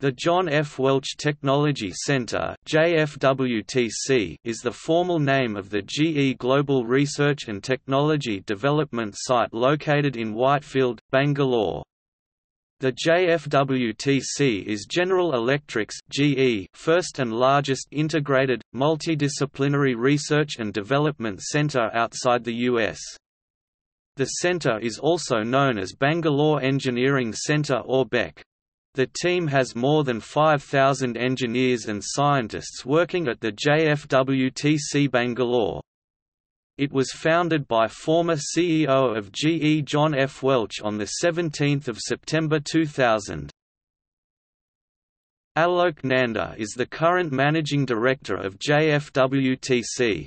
The John F. Welch Technology Centre (JFWTC) is the formal name of the GE Global Research and Technology Development Site located in Whitefield, Bangalore. The JFWTC is General Electric's (GE) first and largest integrated, multidisciplinary research and development centre outside the U.S. The centre is also known as Bangalore Engineering Centre or BEC. The team has more than 5,000 engineers and scientists working at the JFWTC Bangalore. It was founded by former CEO of GE John F. Welch on 17 September 2000. Alok Nanda is the current managing director of JFWTC.